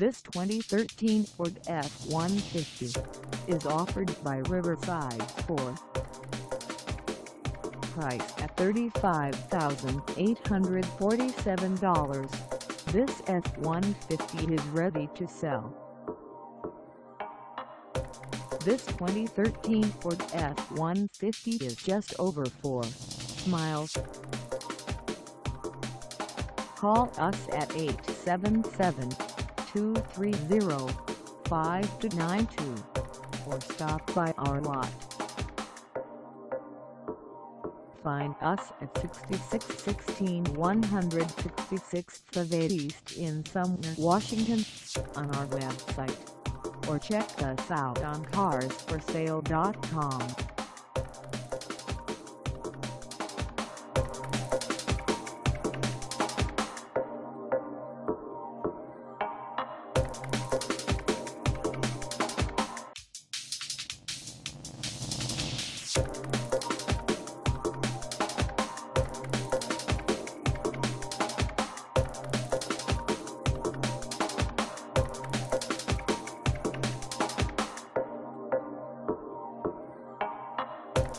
This 2013 Ford F-150 is offered by Riverside Ford. Priced at $35,847, this F-150 is ready to sell. This 2013 Ford F-150 is just over 4 miles. Call us at 877-230-5292 or stop by our lot. Find us at 6616 166th Ave East in Sumner, Washington, on our website, or check us out on Carsforsale.com.